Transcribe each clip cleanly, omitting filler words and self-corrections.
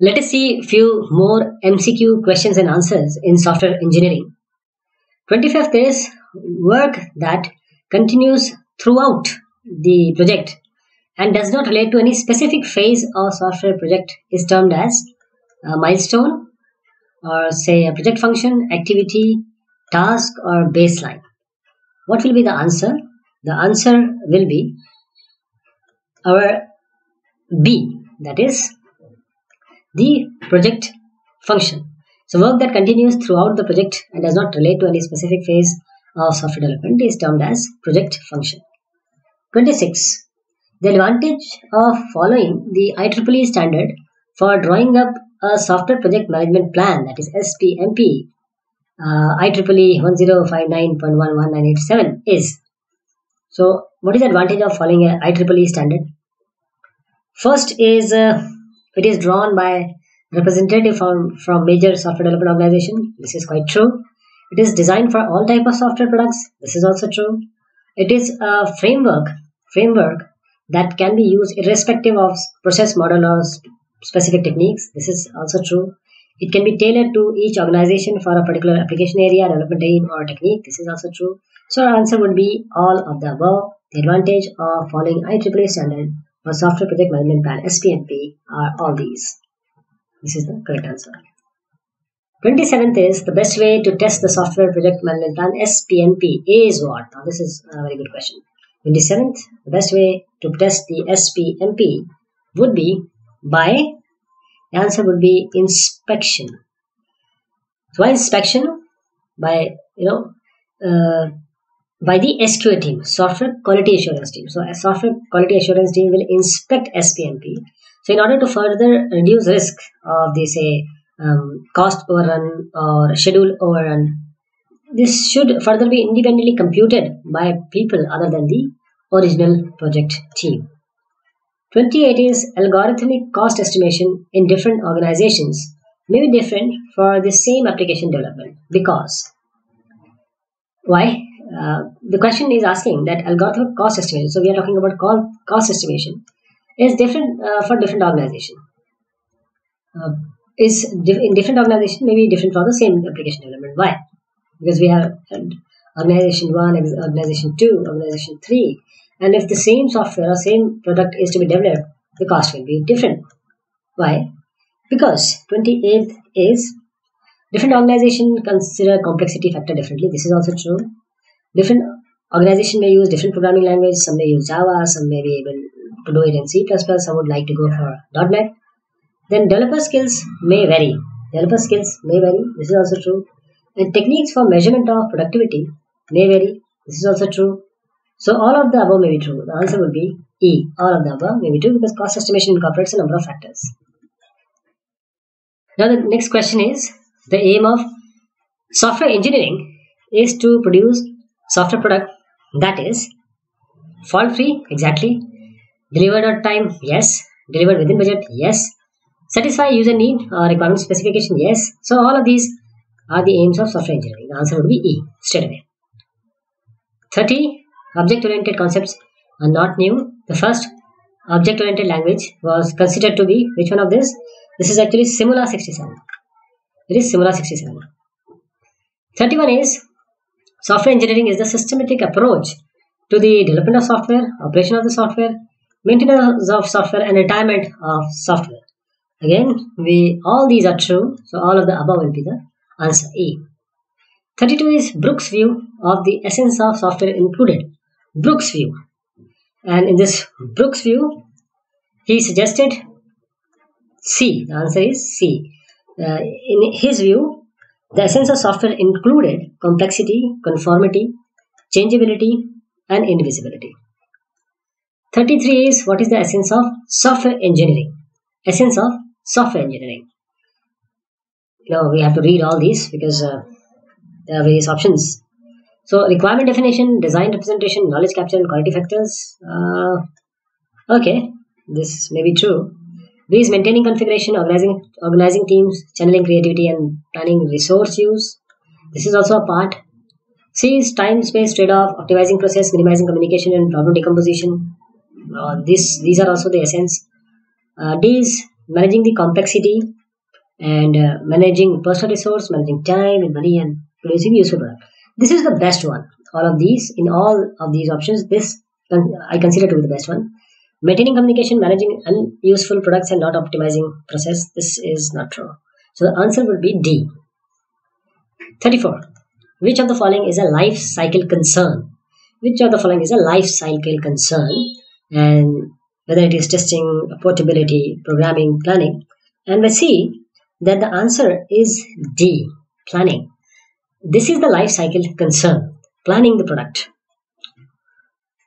Let us see few more MCQ questions and answers in software engineering. 25th is work that continues throughout the project and does not relate to any specific phase of software project is termed as a milestone or say a project function, activity, task or baseline. What will be the answer? The answer will be our B, that is the project function. So work that continues throughout the project and does not relate to any specific phase of software development is termed as project function. 26. The advantage of following the IEEE standard for drawing up a software project management plan, that is SPMP IEEE 1059.1 1987 is. So what is the advantage of following an IEEE standard? First is it is drawn by representative from major software development organization. This is quite true. It is designed for all type of software products. This is also true. It is a framework that can be used irrespective of process model or specific techniques. This is also true. It can be tailored to each organization for a particular application area, development aim or technique. This is also true. So our answer would be all of the above. The advantage of following IEEE standard for software project management plan SPMP are all these. This is the correct answer. 27th is the best way to test the software project management plan SPMP is what? Now this is a very good question. 27th, the best way to test the SPMP would be by, the answer would be inspection. So why inspection? By, by the SQA team, Software Quality Assurance Team. So a Software Quality Assurance Team will inspect SPMP. So in order to further reduce risk of the say cost overrun or schedule overrun, this should further be independently computed by people other than the original project team. 28 is algorithmic cost estimation in different organizations may be different for the same application development because why? The question is asking that algorithmic cost estimation, so we are talking about cost estimation, is different for different organization. In different organization may be different for the same application development. Why? Because we have organization 1, organization 2, organization 3, and if the same software or same product is to be developed, the cost will be different. Why? Because 28th is different organization consider complexity factor differently. This is also true. Different organization may use different programming language. Some may use Java, some may be able to do it in C++, some would like to go for .NET. Then developer skills may vary. Developer skills may vary. This is also true. And techniques for measurement of productivity may vary. This is also true. So all of the above may be true. The answer would be E. All of the above may be true because cost estimation incorporates a number of factors. Now the next question is, the aim of software engineering is to produce software product that is fault free, exactly, delivered on time, yes, delivered within budget, yes, satisfy user need or requirement specification, yes. So all of these are the aims of software engineering. The answer would be E, straight away. 30. Object-oriented concepts are not new. The first object-oriented language was considered to be, which one of this? This is actually Simula 67. It is Simula 67. 31 is, software engineering is the systematic approach to the development of software, operation of the software, maintenance of software and retirement of software. Again, all these are true. So all of the above will be the answer E. 32 is Brooks' view of the essence of software included. Brooks' view. And in this Brooks' view, he suggested C. The answer is C. In his view, the essence of software included complexity, conformity, changeability, and invisibility. 33 is what is the essence of software engineering? Essence of software engineering. We have to read all these because there are various options. So requirement definition, design representation, knowledge capture and quality factors. Okay, this may be true. B is maintaining configuration, organizing teams, channeling creativity and planning resource use. This is also a part. C is time-space trade-off, optimizing process, minimizing communication and problem decomposition. These are also the essence. D is managing the complexity and managing personal resource, managing time and money, and producing useful product. This is the best one. All of these, in all of these options, this I consider to be the best one. Maintaining communication, managing unuseful products, and not optimizing process. This is not true. So the answer would be D. 34. Which of the following is a life cycle concern? Which of the following is a life cycle concern? And whether it is testing, portability, programming, planning. And we see that the answer is D, planning. This is the life cycle concern, planning the product.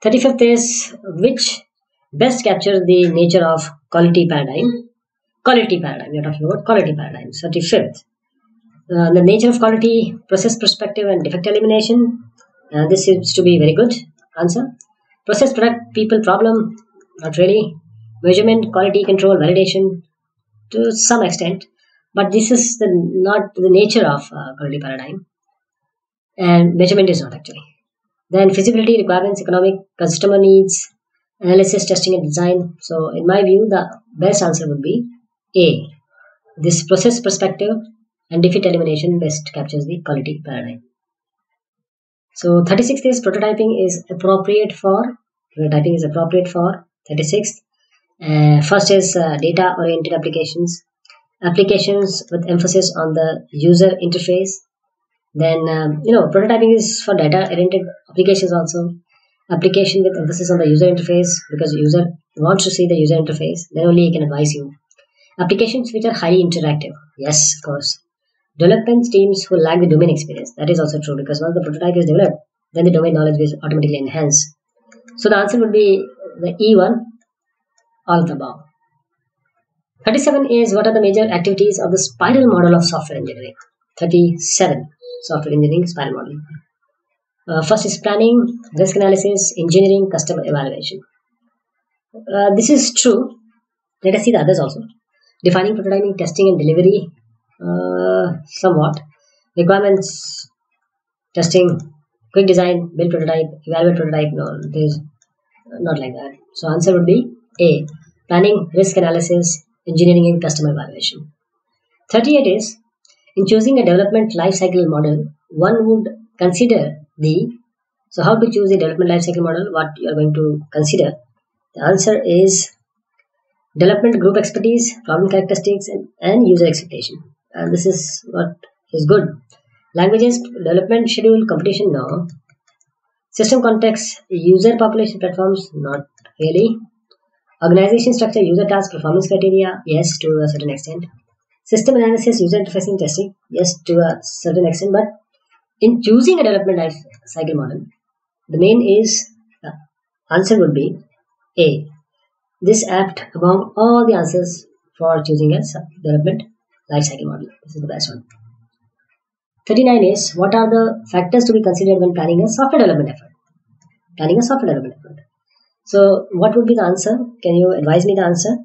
35th is which best captures the nature of quality paradigm. Quality paradigm, we are talking about quality paradigm. 35th, the nature of quality, process perspective and defect elimination. This seems to be very good answer. Process, product, people, problem, not really. Measurement, quality control, validation to some extent. But this is the not the nature of quality paradigm. And measurement is not actually. Then feasibility, requirements, economic, customer needs, analysis, testing and design. So in my view, the best answer would be A. This process perspective and defect elimination best captures the quality paradigm. So 36th is prototyping is appropriate for. Prototyping is appropriate for 36th. First is data-oriented applications. Applications with emphasis on the user interface. Then, prototyping is for data-oriented applications also. Application with emphasis on the user interface, because the user wants to see the user interface. Then only he can advise you. Applications which are highly interactive. Yes, of course. Development teams who lack the domain experience. That is also true, because once the prototype is developed, then the domain knowledge is automatically enhanced. So the answer would be the E one, all of the above. 37 is what are the major activities of the spiral model of software engineering? 37, software engineering spiral model. First is planning, risk analysis, engineering, customer evaluation. This is true. Let us see the others also. Defining, prototyping, testing and delivery. Somewhat. Requirements, testing, quick design, build prototype, evaluate prototype. No, there is not like that. So answer would be A. Planning, risk analysis, engineering and customer evaluation. 38 is, in choosing a development lifecycle model, one would consider the, so how to choose a development lifecycle model, what you are going to consider. The answer is development group expertise, problem characteristics and user expectation. And this is what is good. Languages, development schedule, competition, no. System context, user population platforms, not really. Organization structure, user task, performance criteria, yes, to a certain extent. System analysis, user interface and testing, yes, to a certain extent. But in choosing a development life cycle model, the answer would be A. This apt among all the answers for choosing a development life cycle model. This is the best one. 39 is, what are the factors to be considered when planning a software development effort? Planning a software development effort. So, what would be the answer? Can you advise me the answer?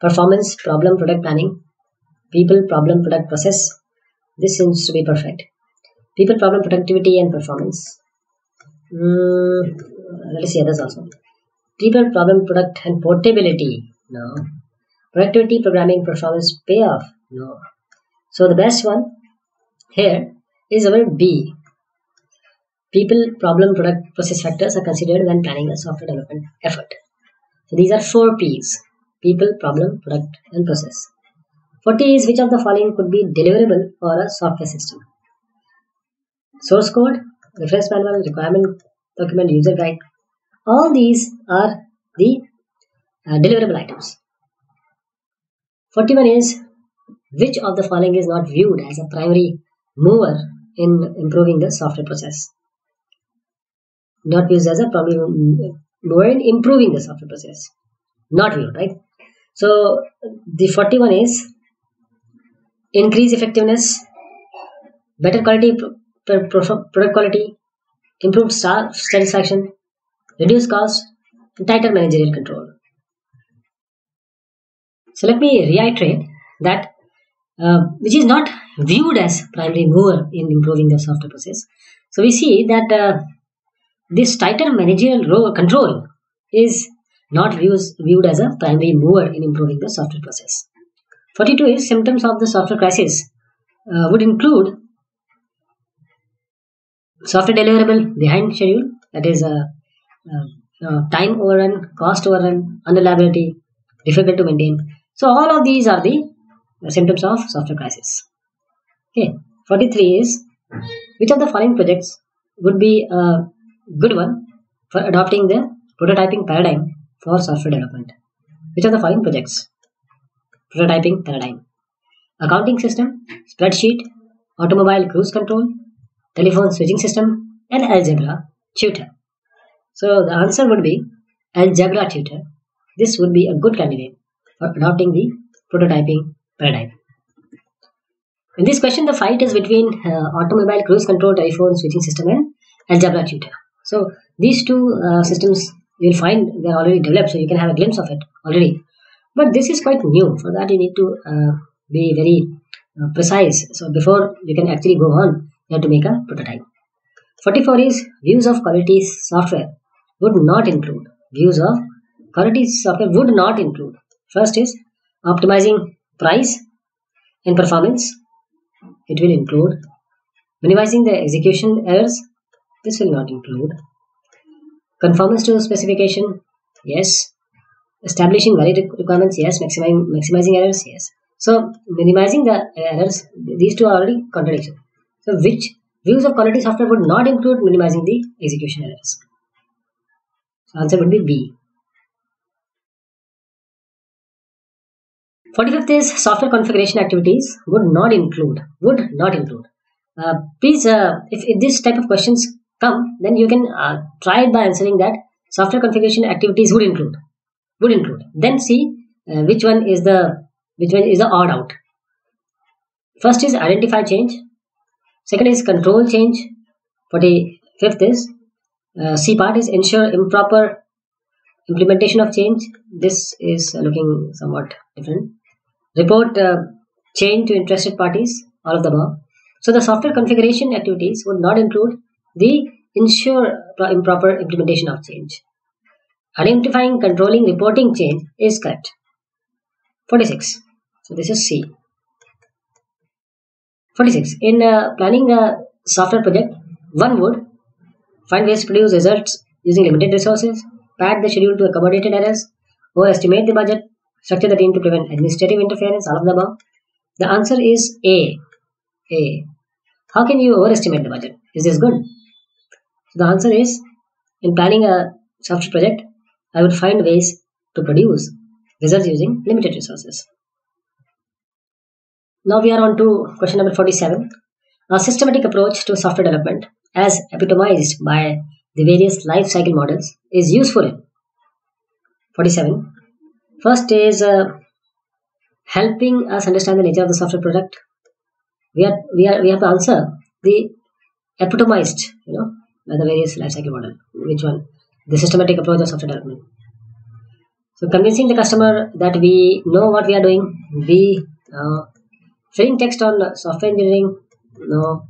Performance, problem, product planning. People, problem, product, process. This seems to be perfect. People, problem, productivity and performance. Let us see others also. People, problem, product and portability. No. Productivity, programming, performance, payoff. No. So the best one here is our B. People, problem, product, process factors are considered when planning a software development effort. So these are 4 P's. People, problem, product and process. 40 is, which of the following could be deliverable for a software system? Source code, reference manual, requirement document, user guide. All these are the deliverable items. 41 is, which of the following is not viewed as a primary mover in improving the software process? Not viewed as a primary mover in improving the software process. Not viewed, right? So, the 41 is, increase effectiveness, better quality, product quality, improved staff satisfaction, reduce cost, and tighter managerial control. So, let me reiterate that which is not viewed as primary mover in improving the software process. So we see that this tighter managerial control is not viewed as a primary mover in improving the software process. 42 is symptoms of the software crisis would include software deliverable behind schedule, that is time overrun, cost overrun, unreliability, difficult to maintain. So all of these are the symptoms of software crisis. Okay. 43 is which of the following projects would be a good one for adopting the prototyping paradigm for software development? Which of the following projects? Prototyping paradigm: accounting system, spreadsheet, automobile cruise control, telephone switching system, and algebra tutor. So the answer would be algebra tutor. This would be a good candidate for adopting the prototyping paradigm. In this question, the fight is between automobile cruise control, telephone switching system, and algebra tutor. So these two systems, you will find they are already developed, so you can have a glimpse of it already. But this is quite new. For that, you need to be very precise. So before you can actually go on, you have to make a prototype. 44 is views of quality software would not include. Views of quality software would not include. First is optimizing price and performance. It will include minimizing the execution errors. This will not include conformance to specification. Yes. Establishing valid requirements, yes. Maximizing errors, yes. So minimizing the errors, these two are already contradictions. So which views of quality software would not include minimizing the execution errors? So answer would be B. 45th is software configuration activities would not include. Would not include. Please, if this type of questions come, then you can try it by answering that software configuration activities would include. Would include. Then see which one is the odd out. First is identify change. Second is control change. 45th is C part is ensure improper implementation of change. This is looking somewhat different. Report change to interested parties. All of the above. So the software configuration activities would not include the ensure improper implementation of change. Identifying, controlling, reporting change is correct. 46. So this is C. 46. In planning a software project, one would find ways to produce results using limited resources, pad the schedule to accommodate errors, overestimate the budget, structure the team to prevent administrative interference, all of the above. The answer is A. A. How can you overestimate the budget? Is this good? So the answer is, in planning a software project, I would find ways to produce results using limited resources. Now we are on to question number 47. A systematic approach to software development as epitomized by the various life cycle models is useful in 47. First is helping us understand the nature of the software product. We have to answer the epitomized, you know, by the various life cycle model. Which one? The systematic approach of software development. So convincing the customer that we know what we are doing. B. Filling text on software engineering. No.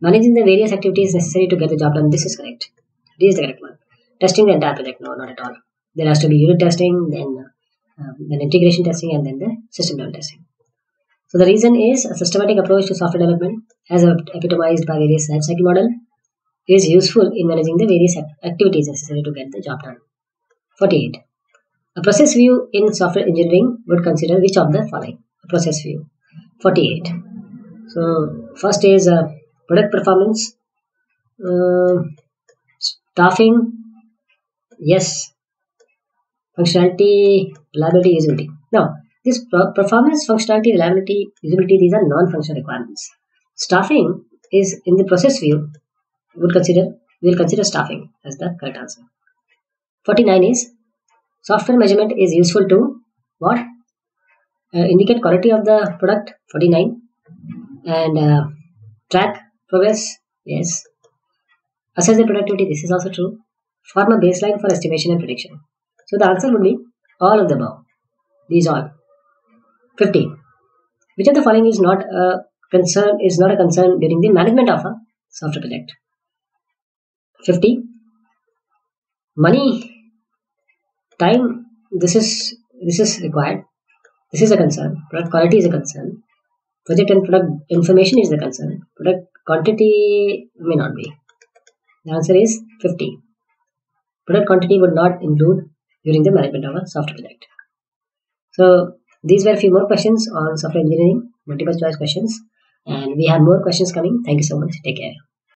Managing the various activities necessary to get the job done. This is correct. D is the correct one. Testing the entire project. No, not at all. There has to be unit testing, then integration testing, and then the system level testing. So the reason is a systematic approach to software development as epitomized by various life cycle model is useful in managing the various activities necessary to get the job done. 48. A process view in software engineering would consider which of the following? A process view. 48. So first is product performance, staffing, yes, functionality, reliability, usability. Now this performance, functionality, reliability, usability, these are non-functional requirements. Staffing is in the process view. We will consider staffing as the correct answer. 49 is software measurement is useful to what? Indicate quality of the product. 49. And track progress. Yes. Assess the productivity. This is also true. Form a baseline for estimation and prediction. So the answer would be all of the above. These all. 50. Which of the following is not a concern? Is not a concern during the management of a software project. 50. Money, time, this is required. This is a concern. Product quality is a concern. Project and product information is the concern. Product quantity may not be. The answer is 50. Product quantity would not include during the management of a software project. So these were a few more questions on software engineering, multiple choice questions, and we have more questions coming. Thank you so much. Take care.